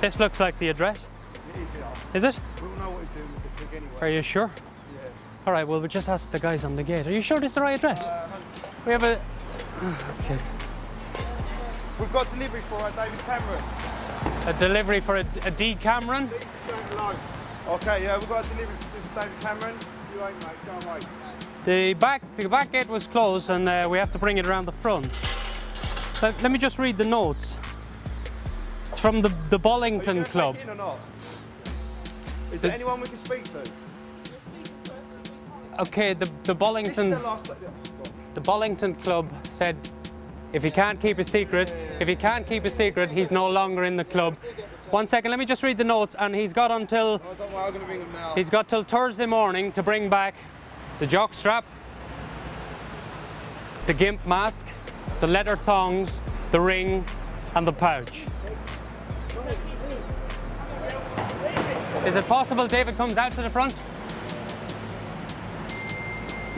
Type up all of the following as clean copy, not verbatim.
This looks like the address. It is, yeah. Is it? We don't know what he's doing with the pig anyway. Are you sure? Yeah. All right, well, we just asked the guys on the gate. Are you sure this is the right address? We have a... okay. We've got delivery for a David Cameron. A delivery for a D Cameron? Okay, yeah, we've got a delivery for David Cameron. You ain't, mate, go away. The back gate was closed and we have to bring it around the front. Let me just read the notes. It's from the Bullingdon Club. Are you going to take it in or not? Is there anyone we can speak to? You're speaking to us. Okay, the Bullingdon... The Bullingdon Club said, if he can't keep a secret, he's no longer in the club. 1 second, let me just read the notes, and he's got until... Oh, don't worry, I'm going to ring him now. He's got till Thursday morning to bring back the jock strap, the gimp mask, the leather thongs, the ring, and the pouch. Is it possible David comes out to the front?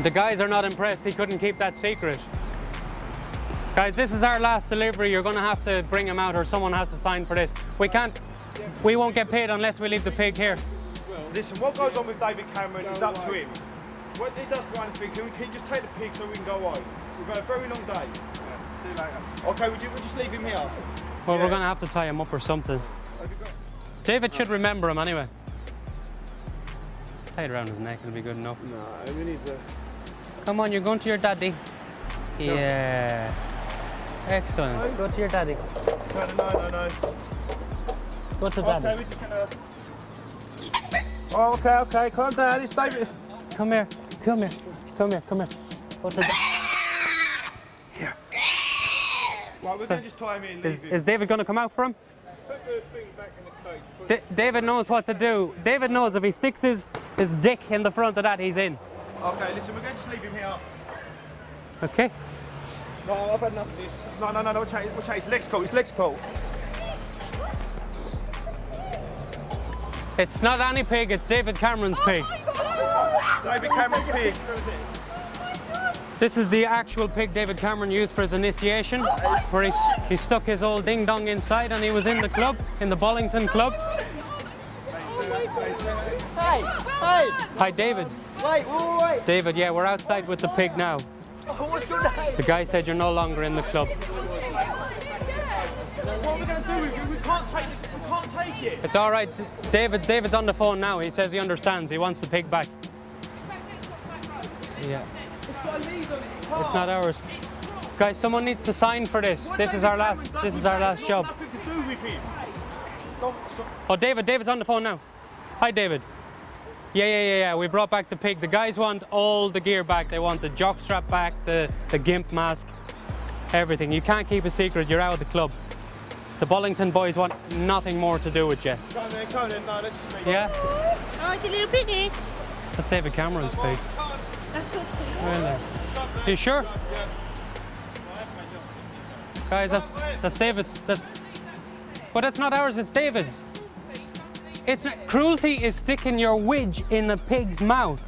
The guys are not impressed, he couldn't keep that secret. Guys, this is our last delivery. You're going to have to bring him out or someone has to sign for this. We won't get paid unless we leave the pig here. Listen, what goes on with David Cameron is up to him. What he does behind the pig, can you just take the pig so we can go home? We've had a very long day. Yeah, see you later. Okay, we'll just leave him here. Well, yeah. We're going to have to tie him up or something. David should remember him anyway. Tie it around his neck, it'll be good enough. No, we need to... Come on, you're going to your daddy. No. Yeah. Excellent. No. Go to your daddy. No. Go to daddy. Okay, we're just gonna... Oh, okay, calm down, it's David. Come here. Go to here. Right, we're gonna just tie him in. Is David gonna come out for him? Put the thing back in the cage. David knows what to do. David knows if he sticks his dick in the front of that, he's in. Okay, listen, we're gonna just leave him here. Okay. No, I've had enough of this. No, we'll change. His leg's cold. It's not any pig, it's David Cameron's pig. David Cameron's pig. This is the actual pig David Cameron used for his initiation, where he stuck his old ding-dong inside and he was in the club, in the Bullingdon Club. Hi. Hi, David. Wait. David, yeah, we're outside with the pig now. What's your name? The guy said you're no longer in the club. What are we going to do with you? We can't take it. It's all right. David's on the phone now. He says he understands. He wants the pig back. Yeah. It's got a lead on it. It's not ours. Guys, someone needs to sign for this. This is our last job. Nothing to do with him. Oh, David's on the phone now. Hi, David. Yeah, we brought back the pig. The guys want all the gear back. They want the jock strap back, the gimp mask, everything. You can't keep a secret, you're out of the club. The Bullingdon boys want nothing more to do with you. Go on then, no, let's just make it. Yeah? Oh, it's a little piggy. That's David Cameron's pig. Really? You sure? Yeah. Guys, that's David's. But that's not ours, it's David's. Cruelty is sticking your widge in a pig's mouth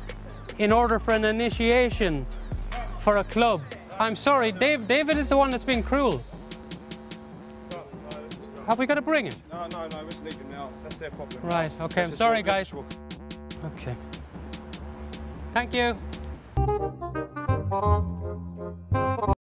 in order for an initiation for a club. I'm sorry, David is the one that's been cruel. Have we got to bring him? No, let's leave him now. That's their problem. Right, okay, I'm sorry, guys. Okay. Thank you.